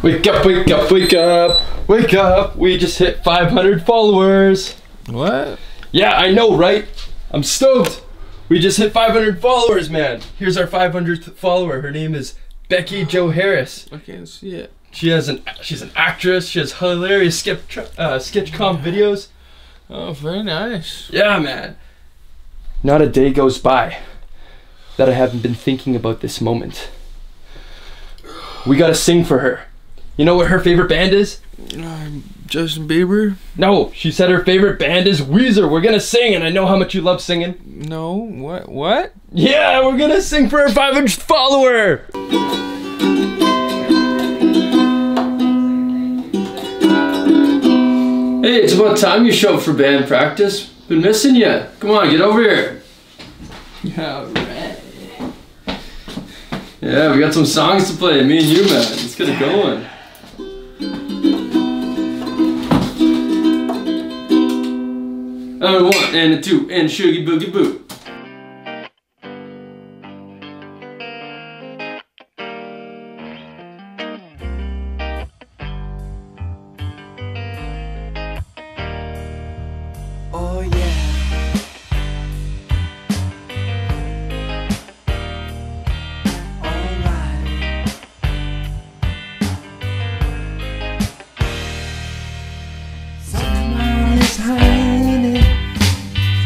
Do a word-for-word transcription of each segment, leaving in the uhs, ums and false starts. Wake up, wake up, wake up, wake up. We just hit five hundred followers. What? Yeah, I know, right? I'm stoked. We just hit five hundred followers, man. Here's our five hundredth follower. Her name is Becky Jo Harris. I can't see it. She has an, she's an actress. She has hilarious sketch, uh, sketch com videos. Oh, very nice. Yeah, man. Not a day goes by that I haven't been thinking about this moment. We gotta sing for her. You know what her favorite band is? Um, Justin Bieber? No, she said her favorite band is Weezer. We're gonna sing, and I know how much you love singing. No, what, what? Yeah, we're gonna sing for our five hundredth follower! Hey, it's about time you show up for band practice. Been missing you. Come on, get over here. Yeah, right. Yeah, we got some songs to play, me and you, man. Let's get it going. Another one, and a two, and a shoogie boogie boo. Oh yeah. All right. Sunlight is hiding,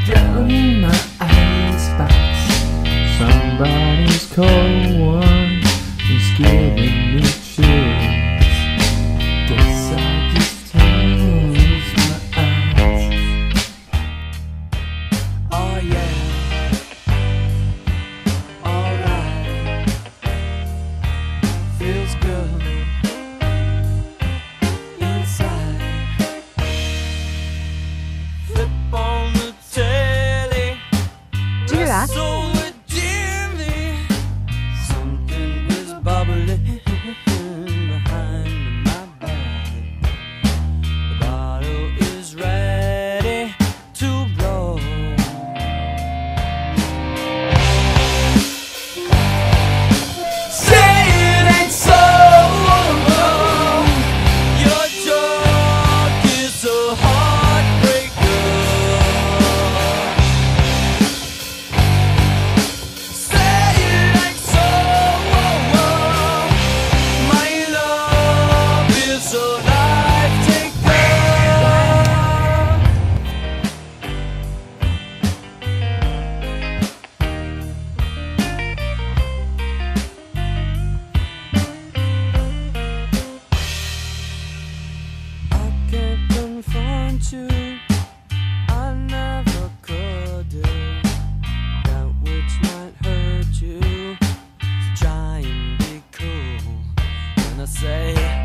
drowning my eyes spots. Somebody's cold one is giving me chills. So endearingly, something was bubbling behind my back. The bottle is ready to blow. Say it ain't so. Your joke is a heartbreaker. I never could do that which might hurt you. Try and be cool when I say